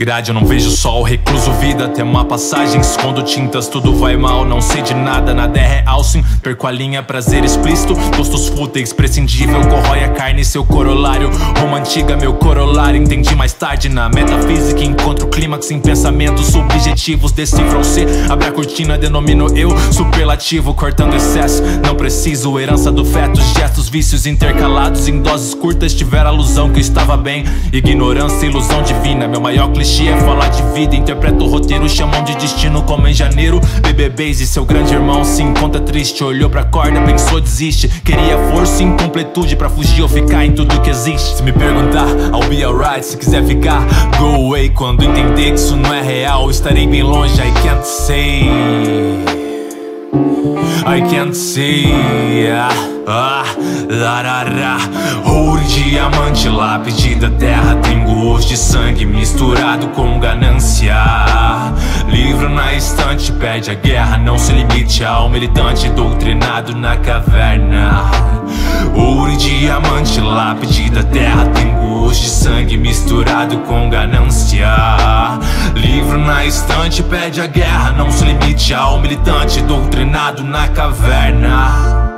Grade, eu não vejo sol, recuso vida, até uma passagem, escondo tintas, tudo vai mal, não sei de nada, nada é real, sim, perco a linha, prazer explícito, gostos fúteis, prescindível, corrói a carne, seu corolário, Roma antiga, meu corolário, entendi mais tarde na metafísica, encontro clímax em pensamentos subjetivos, decifram-se, abre a cortina, denomino eu, superlativo, cortando excesso, não preciso, herança do feto, gestos, vícios intercalados, em doses curtas, tiver a ilusão que eu estava bem, ignorância, ilusão divina, meu maior clichê é falar de vida, interpreto o roteiro, chamam de destino como em janeiro. BBBs e seu grande irmão se encontra triste, olhou pra corda, pensou, desiste, queria força e incompletude pra fugir ou ficar em tudo que existe. Se me perguntar, I'll be alright, se quiser ficar, go away. Quando entender que isso não é real, estarei bem longe, I can't say, I can't say, ouro, diamante, lápide da terra, tem gosto de sangue misturado com ganância. Livro na estante, pede a guerra, não se limite ao militante doutrinado na caverna. Ouro, diamante, lápide da terra, tem gosto de sangue misturado com ganância. Livro na estante, pede a guerra, não se limite ao militante doutrinado na caverna.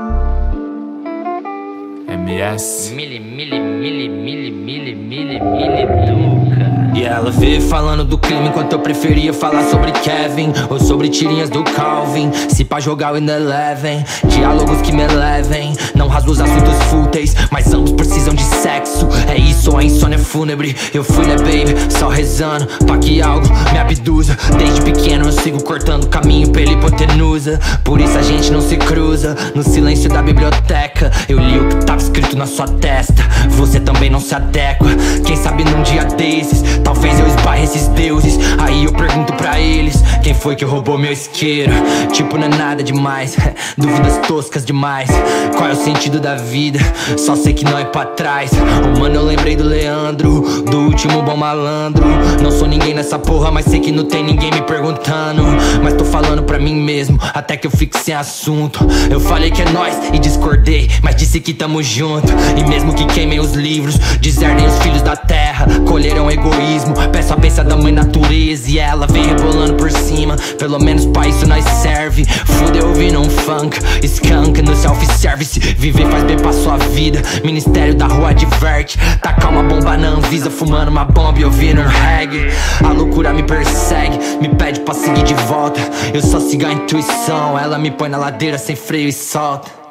Yes. Mili, mili, mili, mili, mili, mili, mili, Duca. E ela vê falando do clima, enquanto eu preferia falar sobre Kevin ou sobre tirinhas do Calvin. Se pra jogar o In Eleven, diálogos que me levem, não rasgo os assuntos fúteis, mas ambos precisam de sexo. É isso, a insônia fúnebre. Eu fui, né, baby, só rezando pra que algo me abduza. Desde pequeno eu sigo cortando caminho pela hipotenusa, por isso a gente não se cruza. No silêncio da biblioteca eu li o que tava escrito na sua testa, você também não se adequa. Quem sabe num dia desses, talvez eu esbarre esses deuses. Aí eu pergunto pra eles, quem foi que roubou meu isqueiro? Tipo, não é nada demais, dúvidas toscas demais. Qual é o sentido da vida? Só sei que não é pra trás. Oh, mano, eu lembrei do Leandro, do último bom malandro. Não sou ninguém nessa porra, mas sei que não tem ninguém me perguntando. Mas tô falando pra mim mesmo, até que eu fique sem assunto. Eu falei que é nóis e discordei, mas disse que tamo junto. E mesmo que queimem os livros, deserdem os filhos da terra, colheram egoísmo, peço a bênção da mãe natureza. E ela vem rebolando por cima, pelo menos pra isso nós serve. Fudeu ouvindo um funk, skunk no self-service. Viver faz bem pra sua vida, ministério da rua adverte. Tacar uma bomba na Anvisa, fumando uma bomba e ouvindo um reggae. A loucura me persegue, me pede pra seguir de volta. Eu só sigo a intuição, ela me põe na ladeira sem freio e solta.